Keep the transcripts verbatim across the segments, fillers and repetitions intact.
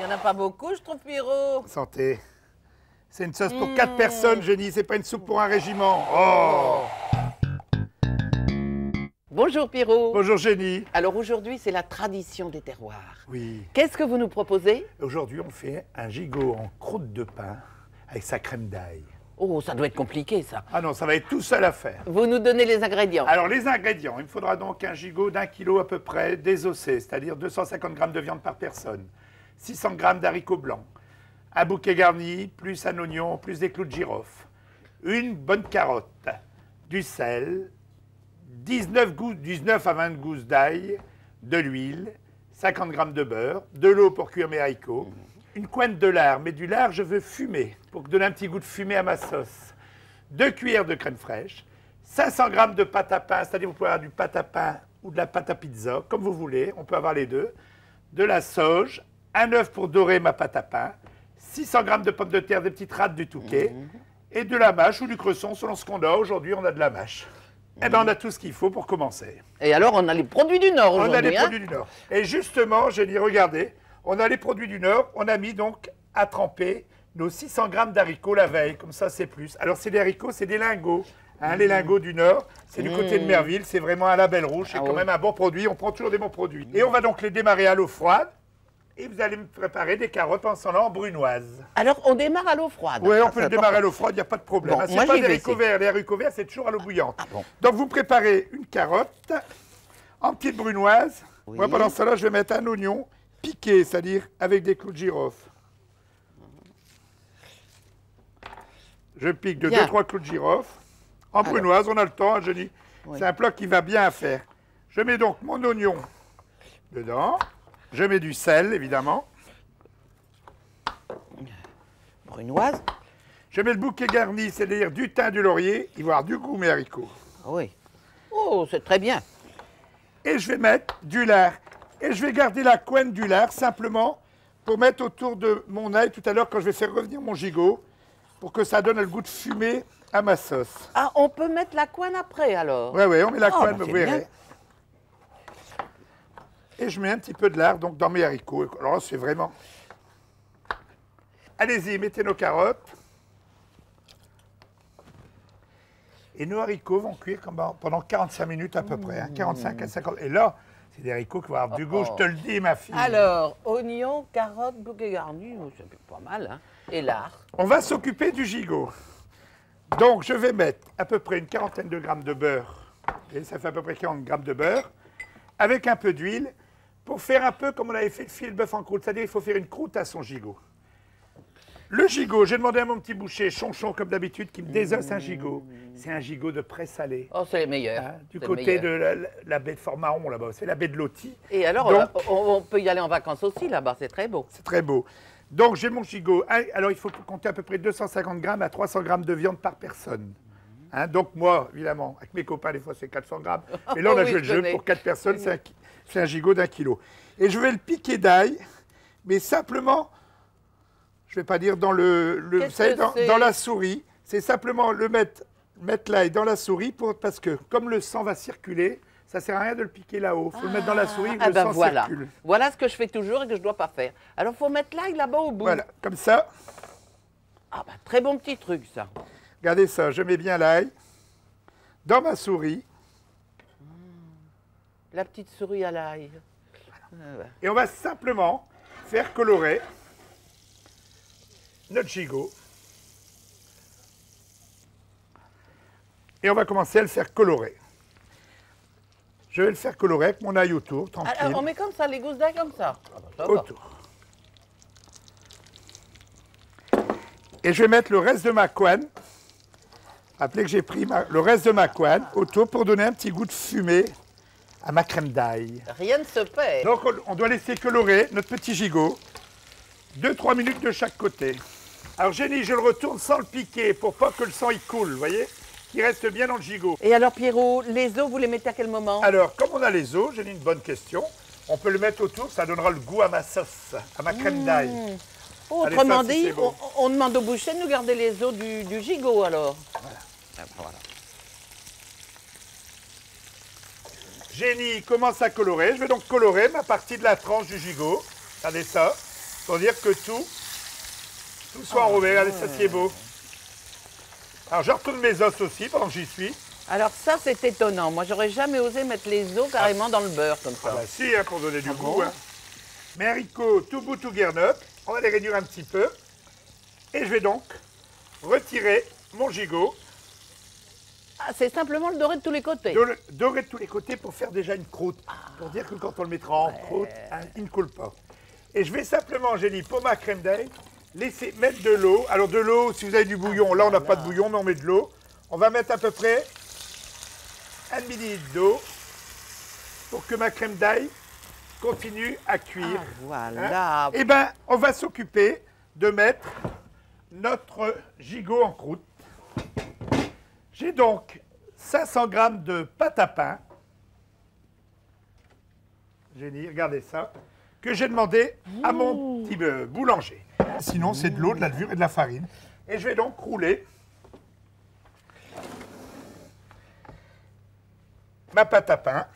Il n'y en a pas beaucoup, je trouve, Pierrot. Santé. C'est une sauce pour mmh. quatre personnes, Jenny. C'est pas une soupe pour un régiment. Oh! Bonjour, Pierrot. Bonjour, Jenny. Alors, aujourd'hui, c'est la tradition des terroirs. Oui. Qu'est-ce que vous nous proposez? Aujourd'hui, on fait un gigot en croûte de pain avec sa crème d'ail. Oh, ça doit être compliqué, ça. Ah non, ça va être tout seul à faire. Vous nous donnez les ingrédients. Alors, les ingrédients, il me faudra donc un gigot d'un kilo à peu près désossé, c'est-à-dire deux cent cinquante grammes de viande par personne, six cents grammes d'haricots blancs, un bouquet garni, plus un oignon, plus des clous de girofle, une bonne carotte, du sel, dix-neuf à vingt gousses d'ail, de l'huile, cinquante grammes de beurre, de l'eau pour cuire mes haricots, mmh. une cointe de lard, mais du lard je veux fumer, pour donner un petit goût de fumée à ma sauce. Deux cuillères de crème fraîche, cinq cents grammes de pâte à pain, c'est-à-dire vous pouvez avoir du pâte à pain ou de la pâte à pizza, comme vous voulez, on peut avoir les deux. De la sauge, un œuf pour dorer ma pâte à pain, six cents grammes de pommes de terre, des petites rates du Touquet, mmh. et de la mâche ou du cresson, selon ce qu'on a. Aujourd'hui, on a de la mâche. Mmh. Eh bien, on a tout ce qu'il faut pour commencer. Et alors, on a les produits du Nord aujourd'hui. On a les hein? produits du Nord. Et justement, j'ai dit, regardez, on a les produits du Nord, on a mis donc à tremper nos six cents grammes d'haricots la veille, comme ça c'est plus. Alors c'est des haricots, c'est des lingots, hein, mmh. les lingots du Nord, c'est mmh. du côté de Merville, c'est vraiment un label rouge, c'est ah quand oui. même un bon produit, on prend toujours des bons produits. Mmh. Et on va donc les démarrer à l'eau froide, et vous allez me préparer des carottes en s'en en brunoise. Alors on démarre à l'eau froide? Oui, on peut le démarrer à l'eau froide, il n'y a pas de problème. Bon, hein, c'est pas des haricots verts, les haricots verts c'est toujours à l'eau bouillante. Ah, bon. Donc vous préparez une carotte en petite brunoise, oui. moi pendant cela je vais mettre un oignon, piqué, c'est-à-dire avec des clous de girofle. Je pique de deux trois clous de girofle. En Alors. brunoise, on a le temps, hein, Jenny. Oui. C'est un plat qui va bien à faire. Je mets donc mon oignon dedans. Je mets du sel, évidemment. Brunoise. Je mets le bouquet garni, c'est-à-dire du thym, du laurier. Il va avoir du goût, mes haricots. Oui. Oh, c'est très bien. Et je vais mettre du lard. Et je vais garder la cointe du lard simplement pour mettre autour de mon ail tout à l'heure quand je vais faire revenir mon gigot pour que ça donne le goût de fumée à ma sauce. Ah, on peut mettre la cointe après alors? Oui, oui, on met la oh, cointe, bah, vous verrez. Et je mets un petit peu de lard donc dans mes haricots. Alors c'est vraiment... Allez-y, mettez nos carottes. Et nos haricots vont cuire pendant quarante-cinq minutes à peu mmh. près, hein, quarante-cinq à cinquante. Et là... C'est des haricots qui vont avoir du goût, je te le dis, ma fille. Alors, oignons, carottes, bouquet garni, c'est pas mal, hein, et lard. On va s'occuper du gigot. Donc, je vais mettre à peu près une quarantaine de grammes de beurre. Et ça fait à peu près quarante grammes de beurre. Avec un peu d'huile, pour faire un peu comme on avait fait le filet de bœuf en croûte. C'est-à-dire qu'il faut faire une croûte à son gigot. Le gigot, j'ai demandé à mon petit boucher, Chonchon, comme d'habitude, qui me désosse un gigot. C'est un gigot de prêt salé. Oh, c'est les meilleurs. Hein, du côté de la, la baie de Fort-Maron, là-bas. C'est la baie de Lottie. Et alors, donc, on, va, on peut y aller en vacances aussi, là-bas. C'est très beau. C'est très beau. Donc, j'ai mon gigot. Alors, il faut compter à peu près deux cent cinquante grammes à trois cents grammes de viande par personne. Hein, donc, moi, évidemment, avec mes copains, des fois, c'est quatre cents grammes. Et là, on a oui, joué le jeu. Pour quatre personnes, c'est un, un gigot d'un kilo. Et je vais le piquer d'ail, mais simplement... Je ne vais pas dire dans le, le vous savez, dans, dans la souris. C'est simplement le mettre, mettre l'ail dans la souris pour, parce que comme le sang va circuler, ça ne sert à rien de le piquer là-haut. Il faut ah, le mettre dans la souris ah, le ben sang voilà. circule. Voilà ce que je fais toujours et que je ne dois pas faire. Alors, il faut mettre l'ail là-bas au bout. Voilà, comme ça. Ah, bah, très bon petit truc, ça. Regardez ça, je mets bien l'ail dans ma souris. La petite souris à l'ail. Voilà. Ah, bah. Et on va simplement faire colorer notre gigot. Et on va commencer à le faire colorer. Je vais le faire colorer avec mon ail autour, tranquille. Alors, on met comme ça, les gousses d'ail comme ça. Ah ben, ça autour. Et je vais mettre le reste de ma couenne. Rappelez que j'ai pris ma, le reste de ma couenne ah. autour pour donner un petit goût de fumée à ma crème d'ail. Rien ne se perd. Donc on, on doit laisser colorer notre petit gigot. deux trois minutes de chaque côté. Alors, Jenny, je le retourne sans le piquer pour pas que le sang y coule, vous voyez, qu'il reste bien dans le gigot. Et alors, Pierrot, les os, vous les mettez à quel moment? Alors, comme on a les os, Jenny, une bonne question. On peut le mettre autour, ça donnera le goût à ma sauce, à ma crème mmh. d'ail. Oh, autrement dit, si bon. on, on demande au boucher de nous garder les os du, du gigot, alors. Voilà. voilà. Jenny commence à colorer. Je vais donc colorer ma partie de la tranche du gigot. Regardez ça. pour dire que tout, tout soit enroulé. Regardez, ça c'est beau. Alors je retourne mes os aussi pendant que j'y suis. Alors ça c'est étonnant. Moi j'aurais jamais osé mettre les os carrément ah. dans le beurre comme ça. Ah bah si, hein, pour donner du ah goût. Bon, hein. Mes haricots tout bout tout guernottes, on va les réduire un petit peu. Et je vais donc retirer mon gigot. Ah, c'est simplement le doré de tous les côtés. Do le doré de tous les côtés pour faire déjà une croûte. Ah. Pour dire que quand on le mettra en ouais. croûte, hein, il ne coule pas. Et je vais simplement, j'ai dit, pour ma crème d'ail, laisser mettre de l'eau. Alors de l'eau, si vous avez du bouillon, ah, là on n'a pas de bouillon, mais on met de l'eau. On va mettre à peu près un demi-litre d'eau pour que ma crème d'ail continue à cuire. Ah, voilà. Hein. Et bien, on va s'occuper de mettre notre gigot en croûte. J'ai donc cinq cents grammes de pâte à pain. Jenny, regardez ça. Que j'ai demandé à mon petit boulanger. Sinon, c'est de l'eau, de la levure et de la farine. Et je vais donc rouler ma pâte à pain.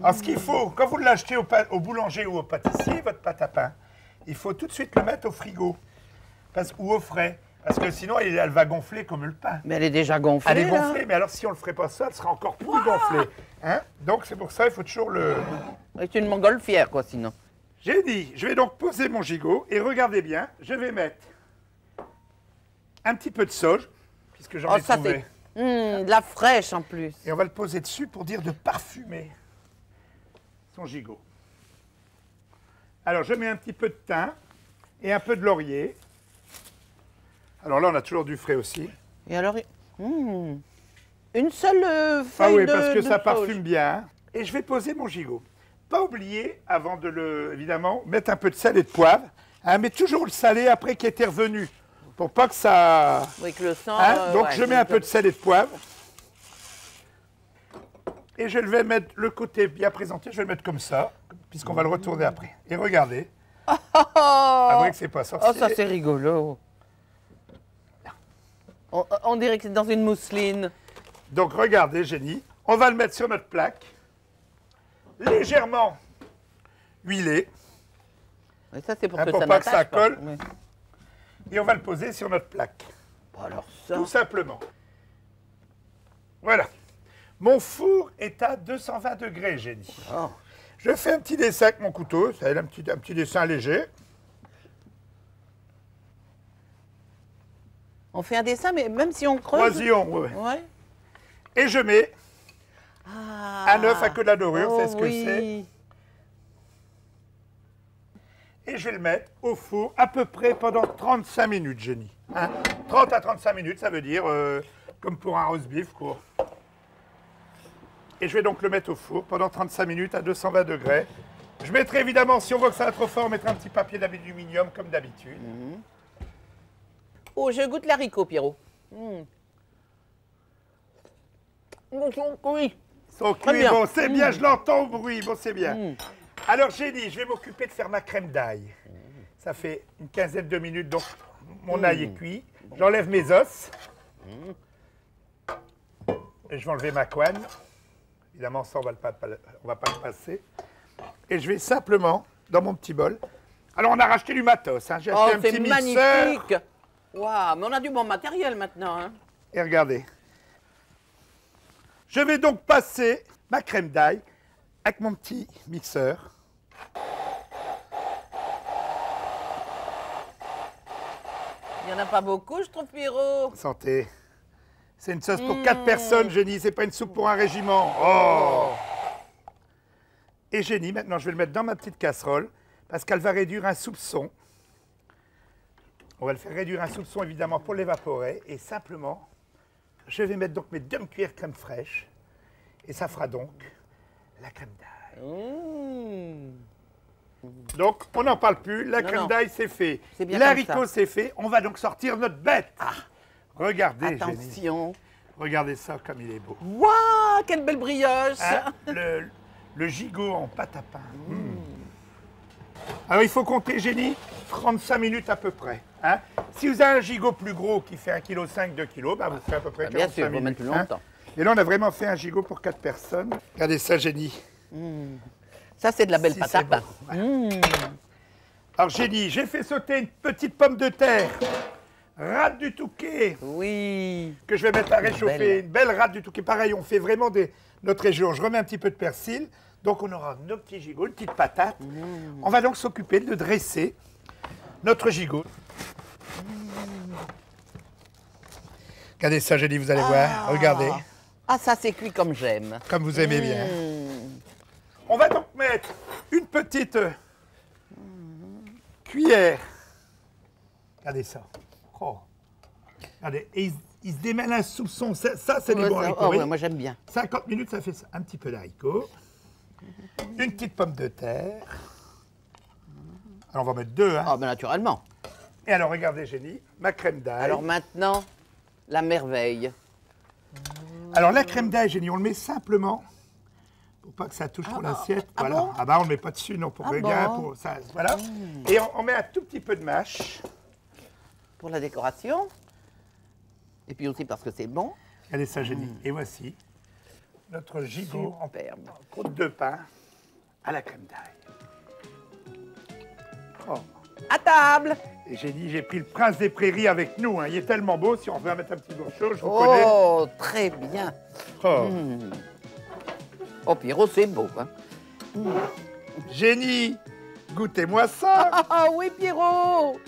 Alors, ce qu'il faut, quand vous l'achetez au, au boulanger ou au pâtissier, votre pâte à pain, il faut tout de suite le mettre au frigo parce, ou au frais. Parce que sinon, elle, elle va gonfler comme le pain. Mais elle est déjà gonflée. Elle est gonflée, là. Mais alors si on ne le ferait pas ça, elle sera encore plus wow gonflée. Hein? Donc c'est pour ça qu'il faut toujours le... C'est une montgolfière, quoi, sinon. J'ai dit, je vais donc poser mon gigot et regardez bien, je vais mettre un petit peu de sauge, puisque j'en oh, ai ça trouvé. Mmh, de la fraîche en plus. Et on va le poser dessus pour dire de parfumer son gigot. Alors je mets un petit peu de thym et un peu de laurier. Alors là, on a toujours du frais aussi. Et alors, mmh. une seule euh, feuille de... Ah oui, de, parce que ça sauge. Parfume bien. Et je vais poser mon gigot. Pas oublier, avant de le, évidemment, mettre un peu de sel et de poivre, hein, mais toujours le salé après qui est revenu, pour pas que ça... Oui, que le sang... Hein, euh, donc ouais, je mets un peu de sel et de poivre. Et je vais mettre le côté bien présenté, je vais le mettre comme ça, puisqu'on mmh. va le retourner après. Et regardez. Oh, oh, oh. Ah vrai que c'est pas sorti. Oh, ça c'est rigolo. On, on dirait que c'est dans une mousseline. Donc regardez, Jenny, on va le mettre sur notre plaque, légèrement huilé. Et ça, c'est pour hein, que pour ça pas que ça colle. Pas, mais... Et on va le poser sur notre plaque. Bon, alors ça... Tout simplement. Voilà. Mon four est à deux cent vingt degrés, Jenny. Oh. Je fais un petit dessin avec mon couteau, ça a un petit, un petit dessin léger. On fait un dessin, mais même si on creuse... Croisillon, oui. Ouais. Et je mets ah, un œuf à queue de la dorure, oh c'est ce oui. que c'est. Et je vais le mettre au four à peu près pendant trente-cinq minutes, Jenny. Hein? trente à trente-cinq minutes, ça veut dire euh, comme pour un roast beef court. Et je vais donc le mettre au four pendant trente-cinq minutes à deux cent vingt degrés. Je mettrai évidemment, si on voit que ça va trop fort, on mettra un petit papier d'aluminium comme d'habitude. Mm-hmm. Oh, je goûte l'haricot, Pierrot. Mm. Ils sont cuits. Ils sont cuits, bon, c'est mm. bien, je l'entends au bruit, bon, c'est bien. Mm. Alors, j'ai dit, je vais m'occuper de faire ma crème d'ail. Mm. Ça fait une quinzaine de minutes, donc mon mm. ail est cuit. J'enlève mes os. Mm. Et je vais enlever ma couenne. Évidemment, ça, on ne va pas le passer. Et je vais simplement, dans mon petit bol... Alors, on a racheté du matos, hein. J'ai acheté oh, un petit mixeur. C'est magnifique. Waouh, mais on a du bon matériel maintenant, hein. Et regardez. Je vais donc passer ma crème d'ail avec mon petit mixeur. Il n'y en a pas beaucoup, je trouve, Pierrot. Santé. C'est une sauce pour mmh. quatre personnes, Jenny. C'est pas une soupe pour un régiment. Oh. Et Jenny, maintenant, je vais le mettre dans ma petite casserole parce qu'elle va réduire un soupçon. On va le faire réduire un soupçon, évidemment, pour l'évaporer. Et simplement, je vais mettre donc mes deux cuillères crème fraîche. Et ça fera donc la crème d'ail. Mmh. Donc, on n'en parle plus. La non, crème d'ail, c'est fait. L'haricot, c'est fait. On va donc sortir notre bête. Ah. Regardez, attention. Jenny. Regardez ça, comme il est beau. Waouh, quelle belle brioche. Hein, le, le gigot en pâte à pain. Mmh. Mmh. Alors, il faut compter, Jenny, trente-cinq minutes à peu près. Hein? Si vous avez un gigot plus gros qui fait un virgule cinq kilos, deux kilos, bah, vous ah, faites à peu près quarante-cinq minutes. Plus longtemps. Hein? Et là, on a vraiment fait un gigot pour quatre personnes. Regardez ça, Jenny. Mmh. Ça, c'est de la belle si, pâte à pain. Bon. Mmh. Alors j'ai dit, j'ai fait sauter une petite pomme de terre, rade du Touquet. Oui. Que je vais mettre à réchauffer, belle. Une belle rade du Touquet. Pareil, on fait vraiment des, notre région. Je remets un petit peu de persil. Donc on aura nos petits gigots, une petite patate. Mmh. On va donc s'occuper de dresser notre gigot. Mmh. Regardez ça, j'ai dit, vous allez ah. voir. Regardez. Ah, ça c'est cuit comme j'aime. Comme vous aimez mmh. bien. On va donc mettre une petite mmh. cuillère. Regardez ça. Oh. Regardez, et il, il se démêle un soupçon. Ça, ça c'est oh, des bons haricots. Oh, ouais, moi j'aime bien. cinquante minutes, ça fait ça. Un petit peu d'haricots. Une petite pomme de terre. Alors, on va mettre deux, hein. Ah, oh, ben naturellement. Et alors, regardez, Jenny, ma crème d'ail. Alors maintenant, la merveille. Alors, la crème d'ail, Jenny, on le met simplement pour pas que ça touche ah pour bon. l'assiette. Ah voilà. Bon ah bah, on ne le met pas dessus, non, pour ah le gain, bon. pour ça, voilà. Mmh. Et on, on met un tout petit peu de mâche. Pour la décoration. Et puis aussi parce que c'est bon. Regardez ça, Jenny. Mmh. Et voici notre gigot en croûte de pain à la crème d'ail. Oh. À table. Et j'ai dit, j'ai pris le prince des prairies avec nous. Hein. Il est tellement beau, si on veut mettre un petit bout chaud, je vous oh, connais. Oh, très bien. Oh, mmh. oh Pierrot, c'est beau. Hein. Mmh. Jenny, goûtez-moi ça. Ah oui, Pierrot.